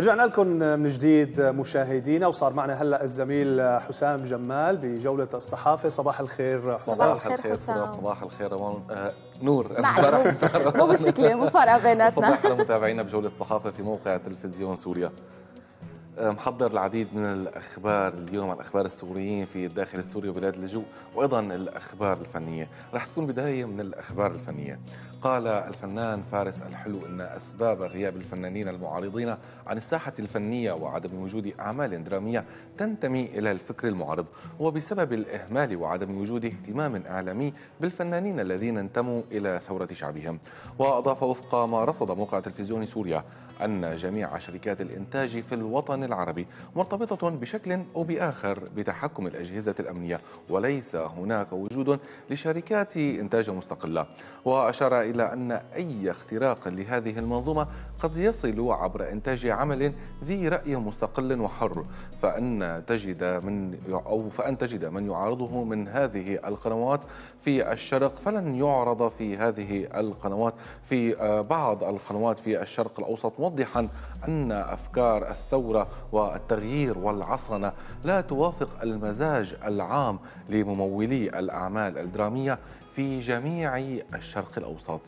رجعنا لكم من جديد مشاهدينا، وصار معنا هلا الزميل حسام جمال بجولة الصحافة. صباح الخير حسام. صباح الخير حسام. صباح الخير نور. مو بالشكل، مو فارقة بيناتنا. صباح متابعينا بجولة الصحافة في موقع تلفزيون سوريا. محضر العديد من الأخبار اليوم عن أخبار السوريين في الداخل السوري وبلاد اللجوء، وأيضا الأخبار الفنية. رح تكون بداية من الأخبار الفنية. قال الفنان فارس الحلو أن أسباب غياب الفنانين المعارضين عن الساحة الفنية وعدم وجود أعمال درامية تنتمي إلى الفكر المعارض، وبسبب الإهمال وعدم وجود اهتمام إعلامي بالفنانين الذين انتموا إلى ثورة شعبهم. وأضاف وفق ما رصد موقع تلفزيون سوريا أن جميع شركات الإنتاج في الوطن العربي مرتبطة بشكل أو بآخر بتحكم الأجهزة الأمنية، وليس هناك وجود لشركات إنتاج مستقلة. وأشار إلى أن أي اختراق لهذه المنظومة قد يصل عبر إنتاج عمل ذي رأي مستقل وحر، فأن تجد من يعارضه من هذه القنوات في الشرق فلن يعرض في هذه القنوات في بعض القنوات في الشرق الأوسط، موضحا أن أفكار الثورة والتغيير والعصرنة لا توافق المزاج العام لممولي الأعمال الدرامية في جميع الشرق الأوسط.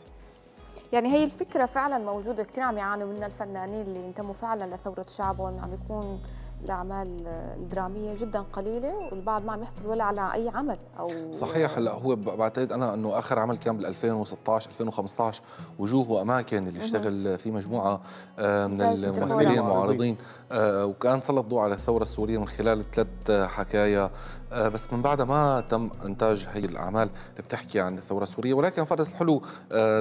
يعني هي الفكرة فعلا موجودة، كثير عم يعانوا منها الفنانين اللي انتموا فعلا لثورة شعبهم، عم يكون الأعمال الدرامية جدا قليلة، والبعض ما عم يحصل ولا على أي عمل. أو صحيح. هلا هو بعتقد أنا إنه آخر عمل كان بال 2016 2015 وجوه وأماكن اللي اشتغل فيه مجموعة من الممثلين المعارضين، وكان سلط ضوء على الثورة السورية من خلال 3 حكايا، بس من بعدها ما تم إنتاج هي الأعمال اللي بتحكي عن الثورة السورية. ولكن فارس الحلو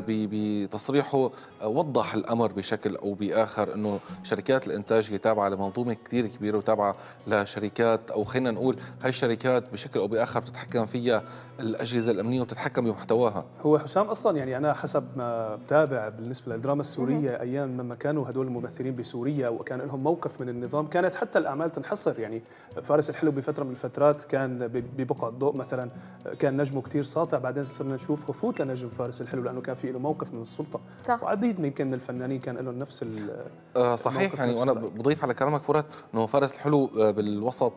بتصريحه وضح الأمر بشكل أو بآخر إنه شركات الإنتاج هي تابعة لمنظومة كثير كبيرة وتابعة لشركات، أو خلينا نقول هاي الشركات بشكل أو بآخر بتتحكم فيها الأجهزة الأمنية وبتتحكم بمحتواها. هو حسام أصلا يعني أنا حسب ما بتابع بالنسبة للدراما السورية أيام لما كانوا هدول الممثلين بسوريا وكان لهم موقف من النظام، كانت حتى الأعمال تنحصر. يعني فارس الحلو بفترة من الفترات كان ببقعة الضوء مثلا كان نجمه كتير ساطع، بعدين صرنا نشوف خفوت لنجم فارس الحلو لأنه كان في له موقف من السلطة. صح. وعديد يمكن من الفنانين كان لهم نفس صحيح. يعني وأنا بضيف على كلامك فرات إنه فارس الحلو بالوسط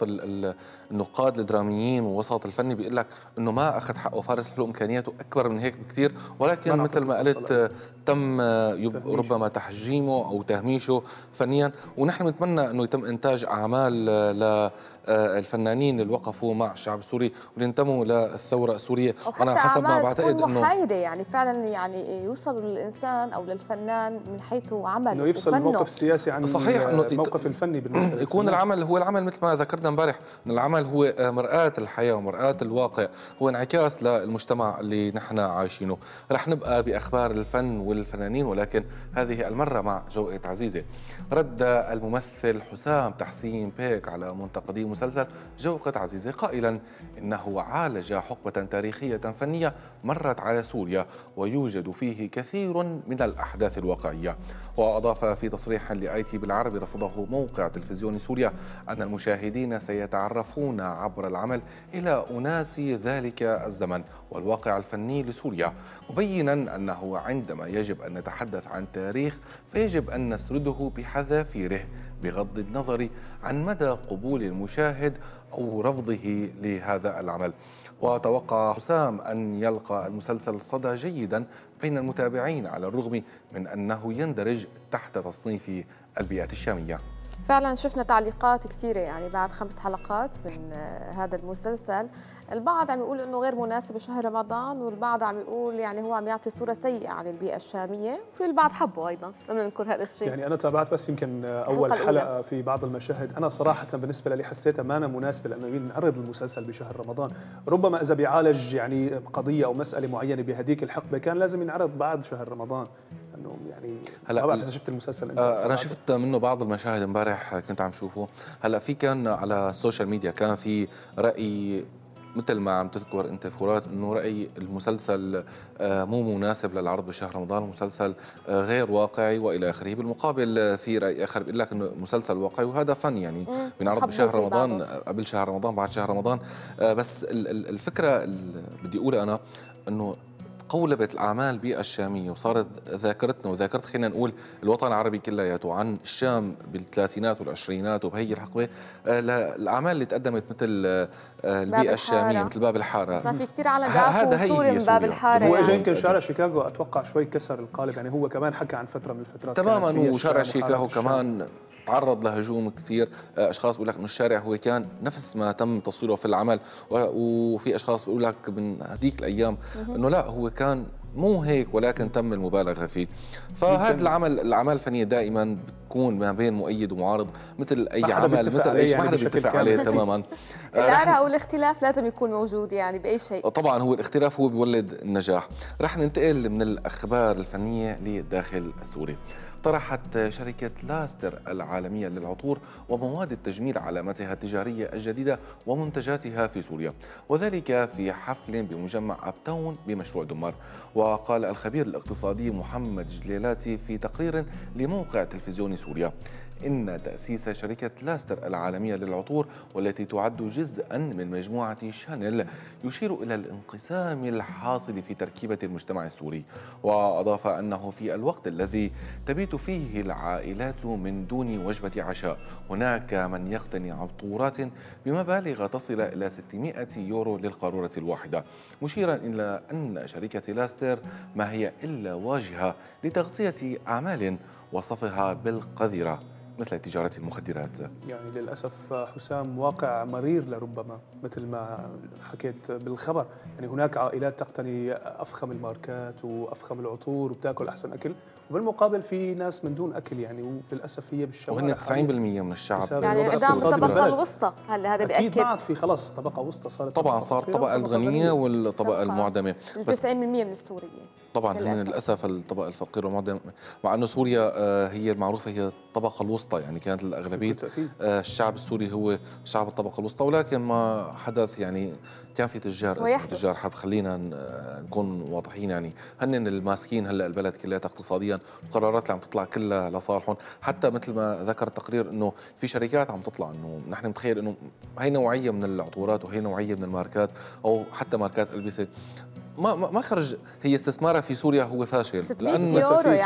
النقاد الدراميين والوسط الفني بيقول لك انه ما اخذ حقه فارس الحلو، امكانياته اكبر من هيك بكثير، ولكن مثل ما قلت تم ربما تحجيمه او تهميشه فنيا. ونحن بنتمنى انه يتم انتاج اعمال للفنانين اللي وقفوا مع الشعب السوري واللي انتموا للثوره السوريه. انا حسب ما بعتقد انه محايده، يعني فعلا يعني يوصل للانسان او للفنان من حيث عمله، انه يفصل الموقف السياسي عن الموقف الفني. بالنسبه يكون العمل هو العمل مثل ما ذكرنا امبارح، ان العمل هو مرآة الحياة ومرآة الواقع، هو انعكاس للمجتمع اللي نحن عايشينه. رح نبقى بأخبار الفن والفنانين، ولكن هذه المرة مع جوقة عزيزة. رد الممثل حسام تحسين بيك على منتقدي مسلسل جوقة عزيزة قائلا إنه عالج حقبة تاريخية فنية مرت على سوريا ويوجد فيه كثير من الأحداث الواقعية. وأضاف في تصريح لآي تي بالعربي رصده موقع تلفزيون سوريا أن المشاهدين سيتعرفون عبر العمل إلى أناس ذلك الزمن والواقع الفني لسوريا، مبينا أنه عندما يجب أن نتحدث عن تاريخ فيجب أن نسرده بحذافيره بغض النظر عن مدى قبول المشاهد أو رفضه لهذا العمل. وتوقع حسام أن يلقى المسلسل صدى جيدا بين المتابعين على الرغم من أنه يندرج تحت تصنيف البيئة الشامية. فعلا شفنا تعليقات كثيرة يعني بعد 5 حلقات من هذا المسلسل، البعض عم يقول انه غير مناسب شهر رمضان، والبعض عم يقول يعني هو عم يعطي صورة سيئة عن البيئة الشامية، وفي البعض حبه ايضا. بدنا نذكر هذا الشيء. يعني انا تابعت بس يمكن اول حلقة في بعض المشاهد، انا صراحة بالنسبة لي حسيتها ما أنا مناسبة، لانه بنعرض المسلسل بشهر رمضان، ربما اذا بيعالج يعني قضية او مسألة معينة بهديك الحقبة كان لازم ينعرض بعد شهر رمضان. انه يعني هلا بعرف اذا شفت المسلسل انت. انا شفت منه بعض المشاهد امبارح كنت عم شوفه. هلا في كان على السوشيال ميديا كان في رأي مثل ما عم تذكر انت فورات، انه راي المسلسل مو مناسب للعرض بشهر رمضان، المسلسل غير واقعي والى اخره. بالمقابل في راي اخر بيقول لك انه مسلسل واقعي وهذا فن، يعني بينعرض بشهر رمضان، قبل شهر رمضان، بعد شهر رمضان. بس الفكره اللي بدي اقولها انا انه قولبت الأعمال بيئة الشامية وصارت ذاكرتنا وذاكرة خلينا نقول الوطن العربي كلياته عن الشام بالثلاثينات والعشرينات وبهي الحقبة الأعمال اللي تقدمت مثل البيئة الشامية مثل باب الحاره. صار في كثير عالم بيعرفوا سوريا من باب الحاره. هو يمكن يعني شارع شيكاغو أتوقع شوي كسر القالب، يعني هو كمان حكى عن فترة من الفترات تماما، وشارع شيكاغو كمان تعرض لهجوم كثير، اشخاص بيقول لك انه الشارع هو كان نفس ما تم تصويره في العمل، وفي اشخاص بيقول لك من هذيك الايام انه لا هو كان مو هيك ولكن تم المبالغه فيه. فهذا العمل، الاعمال الفنيه دائما بتكون ما بين مؤيد ومعارض مثل اي عمل، مثل اي ما حدا بيتفق عليه تماما. الاراء والاختلاف لازم يكون موجود يعني باي شيء. طبعا هو الاختلاف هو بيولد النجاح. رح ننتقل من الاخبار الفنيه لداخل سوريا. طرحت شركة لاستر العالمية للعطور ومواد التجميل علامتها التجارية الجديدة ومنتجاتها في سوريا، وذلك في حفل بمجمع أبتاون بمشروع دمار. وقال الخبير الاقتصادي محمد جليلاتي في تقرير لموقع تلفزيون سوريا إن تأسيس شركة لاستر العالمية للعطور والتي تعد جزءاً من مجموعة شانيل يشير إلى الانقسام الحاصل في تركيبة المجتمع السوري. وأضاف أنه في الوقت الذي تبيت فيه العائلات من دون وجبة عشاء هناك من يقتني عطورات بمبالغ تصل إلى 600 يورو للقارورة الواحدة، مشيراً إلى أن شركة لاستر ما هي إلا واجهة لتغطية أعمال وصفها بالقذرة مثل تجارة المخدرات. يعني للأسف حسام واقع مرير لربما مثل ما حكيت بالخبر، يعني هناك عائلات تقتني أفخم الماركات وأفخم العطور وبتاكل أحسن أكل، وبالمقابل في ناس من دون أكل يعني، وللأسف هي بالشوارع وهن 90% من الشعب يعني إعدام الطبقة الوسطى. هلا هذا بأكد أكيد ما عاد في خلاص طبقة وسطى، صارت طبعا صار الطبقة الغنية والطبقة المعدمة، 90% من السوريين طبعا من للأسف الطبقة الفقيرة والمعدمة، مع أنه سوريا هي المعروفة هي الطبقة الوسطى، يعني كانت الأغلبية الشعب السوري هو شعب الطبقة الوسطى، ولكن ما حدث يعني كان في تجار حرب. خلينا نكون واضحين يعني هن الماسكين هلا البلد كلها اقتصاديا، القرارات اللي عم تطلع كلها لصالحهم، حتى مثل ما ذكر التقرير انه في شركات عم تطلع انه نحن متخيل انه هي نوعيه من العطورات وهي نوعيه من الماركات او حتى ماركات البسه ما خرج هي استثمارها في سوريا هو فاشل، لأن يعني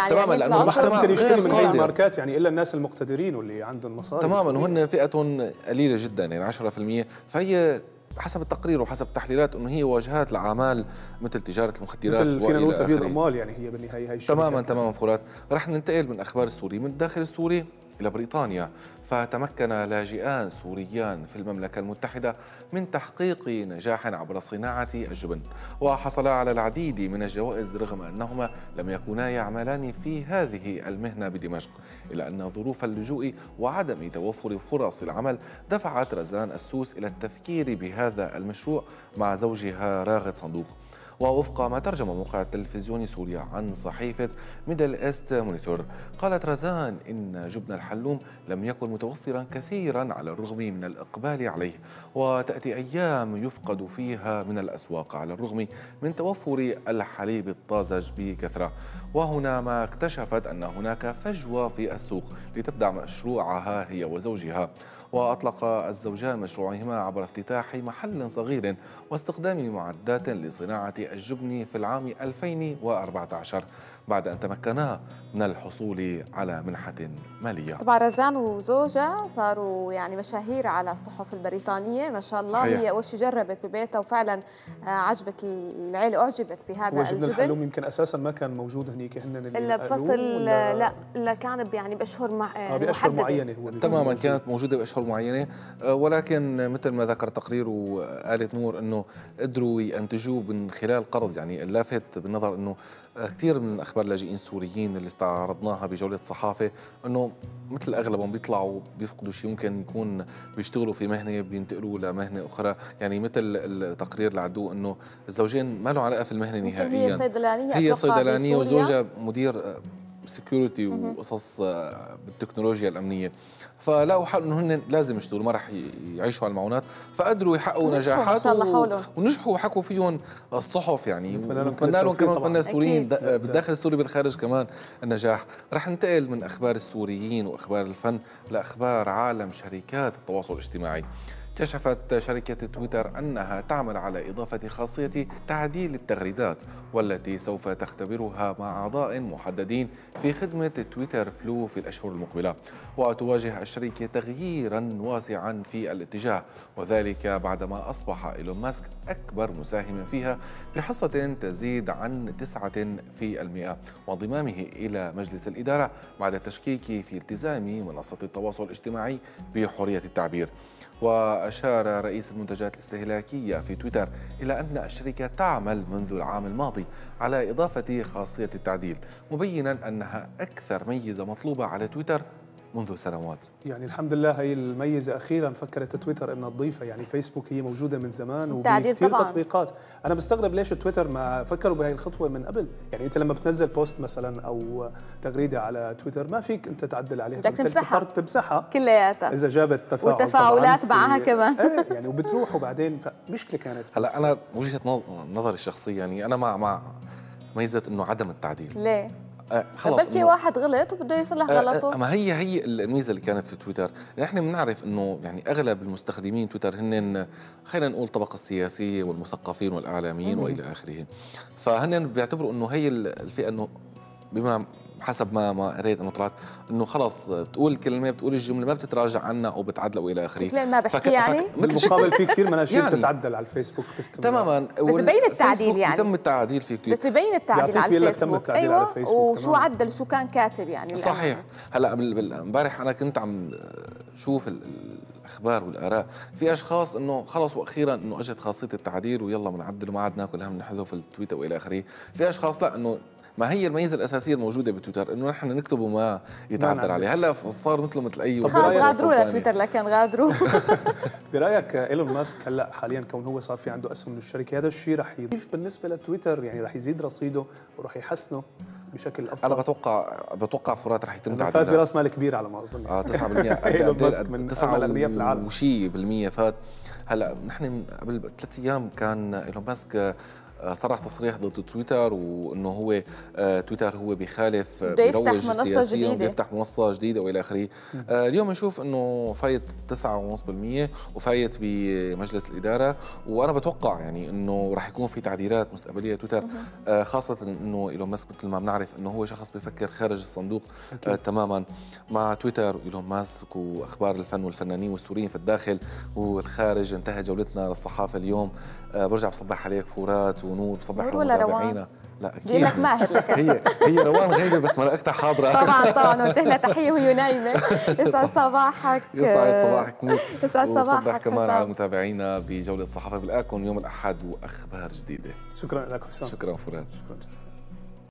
تماما يعني لأنه المجتمع ممكن يشتري من هذه الماركات يعني إلا الناس المقتدرين واللي عندهم مصاري تماما، وهن فئة قليلة جدا يعني 10%. فهي حسب التقرير وحسب التحليلات انه هي واجهات لاعمال مثل تجاره المخدرات مثل فينا نقول تبييض اموال، يعني هي بالنهايه هي تماما تماما. فرات رح ننتقل من اخبار السوري من الداخل السوري الى بريطانيا. فتمكن لاجئان سوريان في المملكة المتحدة من تحقيق نجاح عبر صناعة الجبن، وحصلا على العديد من الجوائز رغم أنهما لم يكونا يعملان في هذه المهنة بدمشق، إلا أن ظروف اللجوء وعدم توفر فرص العمل دفعت رزان السوس إلى التفكير بهذا المشروع مع زوجها راغد صندوق. ووفق ما ترجم موقع تلفزيون سوريا عن صحيفة ميدل ايست مونيتور، قالت رزان إن جبن الحلوم لم يكن متوفرا كثيرا على الرغم من الإقبال عليه، وتأتي أيام يفقد فيها من الأسواق على الرغم من توفر الحليب الطازج بكثرة. وهنا ما اكتشفت أن هناك فجوة في السوق لتبدأ مشروعها هي وزوجها. وأطلق الزوجان مشروعهما عبر افتتاح محل صغير واستخدام معدات لصناعة الجبن في العام 2014 بعد أن تمكنا من الحصول على منحة مالية. طبعا رزان وزوجها صاروا يعني مشاهير على الصحف البريطانية ما شاء الله. صحيح. هي أول شيء جربت ببيتها وفعلا عجبت العيلة، أعجبت بهذا الجبن. الحلوم يمكن أساسا ما كان موجود هنيك هن إلا بفصل، لا كان يعني بأشهر معينة تماما، كانت موجودة بأشهر معينة، ولكن مثل ما ذكر تقرير وآلة نور أنه قدروا ينتجوه من خلال قرض. يعني اللافت بالنظر أنه كثير من أخبار اللاجئين السوريين اللي استعرضناها بجولة صحافة أنه مثل أغلبهم بيطلعوا بيفقدوا شيء، ممكن يكون بيشتغلوا في مهنة بينتقلوا لمهنة أخرى. يعني مثل التقرير اللي عدوه أنه الزوجين ما لهم علاقة في المهنة نهائيا، هي صيدلانية وزوجها مدير سكيورتي وقصص بالتكنولوجيا الأمنية، فلاقوا حل انه هن لازم يشتغلوا ما راح يعيشوا على المعونات، فقدروا يحققوا نجاحات ونجحوا وحكوا فيهم الصحف. يعني نتمنى لهم كمان، نتمنى السوريين بالداخل السوري بالخارج كمان النجاح. راح ننتقل من اخبار السوريين واخبار الفن لاخبار عالم شركات التواصل الاجتماعي. كشفت شركة تويتر أنها تعمل على إضافة خاصية تعديل التغريدات والتي سوف تختبرها مع أعضاء محددين في خدمة تويتر بلو في الأشهر المقبلة. وتواجه الشركة تغييرا واسعا في الاتجاه، وذلك بعدما أصبح إيلون ماسك أكبر مساهم فيها بحصة تزيد عن 9%، وانضمامه إلى مجلس الإدارة بعد التشكيك في التزام منصة التواصل الاجتماعي بحرية التعبير. وأشار رئيس المنتجات الاستهلاكية في تويتر إلى أن الشركة تعمل منذ العام الماضي على إضافة خاصية التعديل، مبينا أنها أكثر ميزة مطلوبة على تويتر منذ سنوات. يعني الحمد لله هي الميزة أخيرا فكرت تويتر أنها تضيفها. يعني فيسبوك هي موجودة من زمان وكثير تطبيقات. أنا بستغرب ليش تويتر ما فكروا بهي الخطوة من قبل. يعني أنت لما بتنزل بوست مثلا أو تغريدة على تويتر ما فيك أنت تعدل عليها، بدك تمسحها كلياتها إذا جابت تفاعل وتفاعلات معها كمان. إيه يعني وبتروح وبعدين مشكلة كانت. هلا أنا وجهة نظري الشخصية يعني أنا مع ميزة إنه عدم التعديل. ليه؟ خلص بلكي واحد غلط وبده يصلح غلطه. ما هي الميزه اللي كانت في تويتر. نحن بنعرف انه يعني اغلب المستخدمين تويتر هن خلينا نقول الطبقه السياسيه والمثقفين والاعلاميين والى اخره، فهن بيعتبروا انه هي الفئه انه بما حسب ما قريت انه طلعت انه خلص بتقول كلمه بتقول الجمله ما بتتراجع عنها او بتعدل والى اخره. شكلها ما بحكي يعني بالمقابل في كثير مناشير يعني بتتعدل على الفيسبوك باستمرار. تماما بس يبين التعديل يعني بيتم التعديل فيه كثير بس يبين التعديل على الفيسبوك. أيوة على الفيسبوك وشو عدل شو كان كاتب يعني صحيح. هلا امبارح انا كنت عم شوف الاخبار والاراء في اشخاص انه خلص واخيرا انه اجت خاصيه التعديل ويلا بنعدل وما عاد ناكل هم نحذف التويت والى اخره. في اشخاص لا انه ما هي الميزه الاساسيه الموجوده بتويتر انه نحن نكتب وما يتعدل عليه. هلا صار مثل اي وسيله. خلص غادروا لتويتر لكن غادروا. برايك ايلون ماسك هلا حاليا كون هو صار في عنده اسهم للشركه هذا الشيء رح يضيف بالنسبه لتويتر؟ يعني رح يزيد رصيده ورح يحسنه بشكل افضل؟ انا بتوقع فرات رح يتم تعديلها. فات براس مال كبير على ما اظن. 9% ايلون ماسك من اغنى الاغنياء في العالم وشيء بالمية فات. هلا نحن قبل 3 ايام كان ايلون ماسك صرح تصريح ضد تويتر وانه هو تويتر هو بيخالف بيروج سياسيا وبيفتح منصه جديده والى اخره. اليوم نشوف انه فايت 9.5% وفايت بمجلس الاداره، وانا بتوقع يعني انه راح يكون في تعديلات مستقبليه تويتر خاصه انه ايلون ماسك مثل ما بنعرف انه هو شخص بيفكر خارج الصندوق تماما. مع تويتر وايلون ماسك واخبار الفن والفنانين والسوريين في الداخل والخارج انتهت جولتنا للصحافه اليوم. برجع بصبح عليك فورات ونور بصبح متابعينا. لا اكيد لك ماهر لك. هي روان غايبه بس ملائكتها حاضره. طبعا وجه لها تحيه وهي نايمه. يسعد صباحك. يسعد صباحك نور. يسعد صباحك وصباح كمان على متابعينا بجوله الصحافه بالاكون يوم الاحد واخبار جديده. شكرا لك حسام. شكرا فرات. شكرا جزيلا.